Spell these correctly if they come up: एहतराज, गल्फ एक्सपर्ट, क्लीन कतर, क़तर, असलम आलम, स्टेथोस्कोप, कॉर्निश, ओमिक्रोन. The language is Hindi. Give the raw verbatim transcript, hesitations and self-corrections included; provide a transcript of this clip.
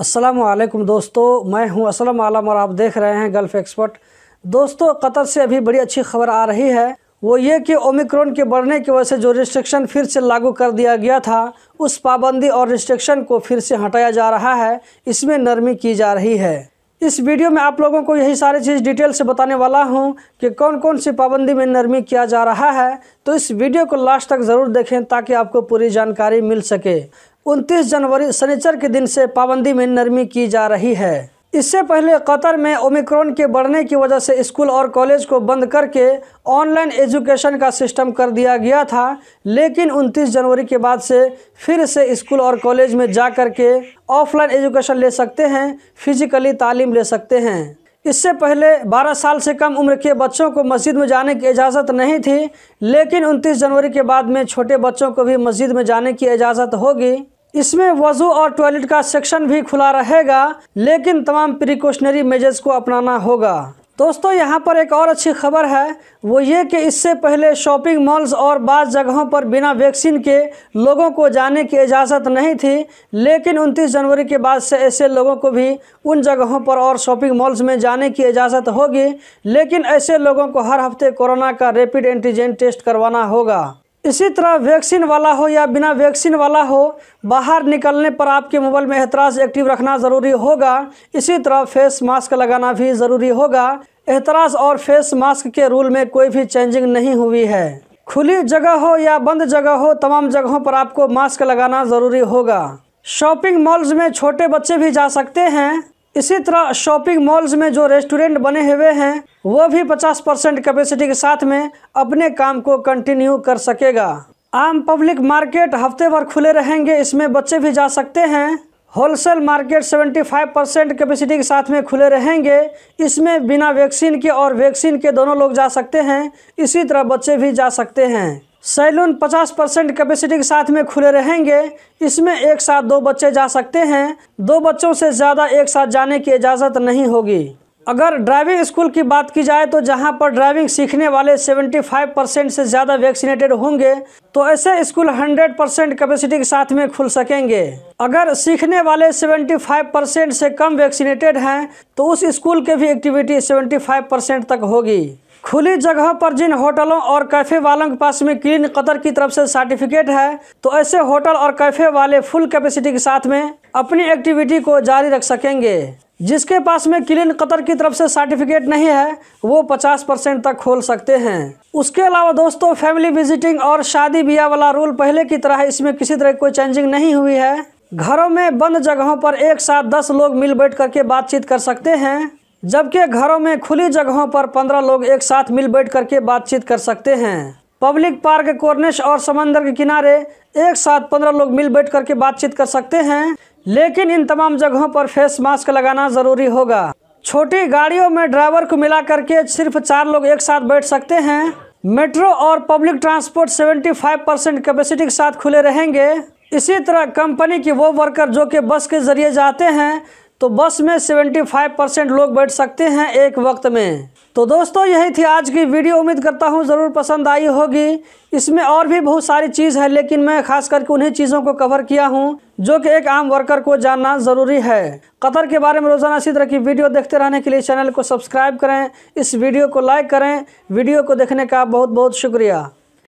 अस्सलाम वालेकुम दोस्तों, मैं हूं असलम आलम और आप देख रहे हैं गल्फ एक्सपर्ट। दोस्तों, क़तर से अभी बड़ी अच्छी खबर आ रही है, वो ये कि ओमिक्रोन के बढ़ने की वजह से जो रिस्ट्रिक्शन फिर से लागू कर दिया गया था, उस पाबंदी और रिस्ट्रिक्शन को फिर से हटाया जा रहा है, इसमें नरमी की जा रही है। इस वीडियो में आप लोगों को यही सारी चीज़ डिटेल से बताने वाला हूं कि कौन कौन सी पाबंदी में नरमी किया जा रहा है, तो इस वीडियो को लास्ट तक ज़रूर देखें ताकि आपको पूरी जानकारी मिल सके। उनतीस जनवरी शनिचर के दिन से पाबंदी में नरमी की जा रही है। इससे पहले कतर में ओमिक्रोन के बढ़ने की वजह से स्कूल और कॉलेज को बंद करके ऑनलाइन एजुकेशन का सिस्टम कर दिया गया था, लेकिन उनतीस जनवरी के बाद से फिर से स्कूल और कॉलेज में जा कर के ऑफलाइन एजुकेशन ले सकते हैं, फिजिकली तालीम ले सकते हैं। इससे पहले बारह साल से कम उम्र के बच्चों को मस्जिद में जाने की इजाज़त नहीं थी, लेकिन उनतीस जनवरी के बाद में छोटे बच्चों को भी मस्जिद में जाने की इजाज़त होगी। इसमें वज़ू और टॉयलेट का सेक्शन भी खुला रहेगा, लेकिन तमाम प्रिकॉशनरी मेजर्स को अपनाना होगा। दोस्तों, यहाँ पर एक और अच्छी खबर है, वो ये कि इससे पहले शॉपिंग मॉल्स और बाज़ जगहों पर बिना वैक्सीन के लोगों को जाने की इजाज़त नहीं थी, लेकिन उनतीस जनवरी के बाद से ऐसे लोगों को भी उन जगहों पर और शॉपिंग मॉल्स में जाने की इजाज़त होगी, लेकिन ऐसे लोगों को हर हफ्ते कोरोना का रैपिड एंटीजन टेस्ट करवाना होगा। इसी तरह वैक्सीन वाला हो या बिना वैक्सीन वाला हो, बाहर निकलने पर आपके मोबाइल में एहतराज एक्टिव रखना ज़रूरी होगा। इसी तरह फेस मास्क लगाना भी ज़रूरी होगा। एहतराज और फेस मास्क के रूल में कोई भी चेंजिंग नहीं हुई है। खुली जगह हो या बंद जगह हो, तमाम जगहों पर आपको मास्क लगाना ज़रूरी होगा। शॉपिंग मॉल्स में छोटे बच्चे भी जा सकते हैं। इसी तरह शॉपिंग मॉल्स में जो रेस्टोरेंट बने हुए हैं, वो भी पचास परसेंट कैपेसिटी के साथ में अपने काम को कंटिन्यू कर सकेगा। आम पब्लिक मार्केट हफ्ते भर खुले रहेंगे, इसमें बच्चे भी जा सकते हैं। होलसेल मार्केट पचहत्तर परसेंट कैपेसिटी के साथ में खुले रहेंगे, इसमें बिना वैक्सीन के और वैक्सीन के दोनों लोग जा सकते हैं। इसी तरह बच्चे भी जा सकते हैं। सैलून पचास परसेंट कैपेसिटी के साथ में खुले रहेंगे, इसमें एक साथ दो बच्चे जा सकते हैं। दो बच्चों से ज़्यादा एक साथ जाने की इजाज़त नहीं होगी। अगर ड्राइविंग स्कूल की बात की जाए तो जहां पर ड्राइविंग सीखने वाले पचहत्तर परसेंट से ज़्यादा वैक्सीनेटेड होंगे, तो ऐसे स्कूल सौ परसेंट कैपेसिटी के साथ में खुल सकेंगे। अगर सीखने वाले पचहत्तर परसेंट से कम वैक्सीनेटेड हैं, तो उस स्कूल की भी एक्टिविटी पचहत्तर परसेंट तक होगी। खुली जगह पर जिन होटलों और कैफ़े वालों के पास में क्लीन कतर की तरफ से सर्टिफिकेट है, तो ऐसे होटल और कैफ़े वाले फुल कैपेसिटी के साथ में अपनी एक्टिविटी को जारी रख सकेंगे। जिसके पास में क्लीन कतर की तरफ से सर्टिफिकेट नहीं है, वो पचास परसेंट तक खोल सकते हैं। उसके अलावा दोस्तों, फैमिली विजिटिंग और शादी ब्याह वाला रूल पहले की तरह है, इसमें किसी तरह कोई चेंजिंग नहीं हुई है। घरों में बंद जगहों पर एक साथ दस लोग मिल बैठ करके बातचीत कर सकते हैं, जबकि घरों में खुली जगहों पर पंद्रह लोग एक साथ मिल बैठ करके बातचीत कर सकते हैं। पब्लिक पार्क, कॉर्निश और समंदर के किनारे एक साथ पंद्रह लोग मिल बैठ करके बातचीत कर सकते हैं, लेकिन इन तमाम जगहों पर फेस मास्क लगाना ज़रूरी होगा। छोटी गाड़ियों में ड्राइवर को मिला करके सिर्फ चार लोग एक साथ बैठ सकते हैं। मेट्रो और पब्लिक ट्रांसपोर्ट पचहत्तर परसेंट कैपेसिटी के साथ खुले रहेंगे। इसी तरह कंपनी के वो वर्कर जो कि बस के ज़रिए जाते हैं, तो बस में पचहत्तर परसेंट लोग बैठ सकते हैं एक वक्त में। तो दोस्तों, यही थी आज की वीडियो। उम्मीद करता हूँ ज़रूर पसंद आई होगी। इसमें और भी बहुत सारी चीज़ है, लेकिन मैं खास करके उन्हीं चीज़ों को कवर किया हूँ जो कि एक आम वर्कर को जानना ज़रूरी है। कतर के बारे में रोज़ाना इसी तरह की वीडियो देखते रहने के लिए चैनल को सब्सक्राइब करें, इस वीडियो को लाइक करें। वीडियो को देखने का बहुत बहुत शुक्रिया।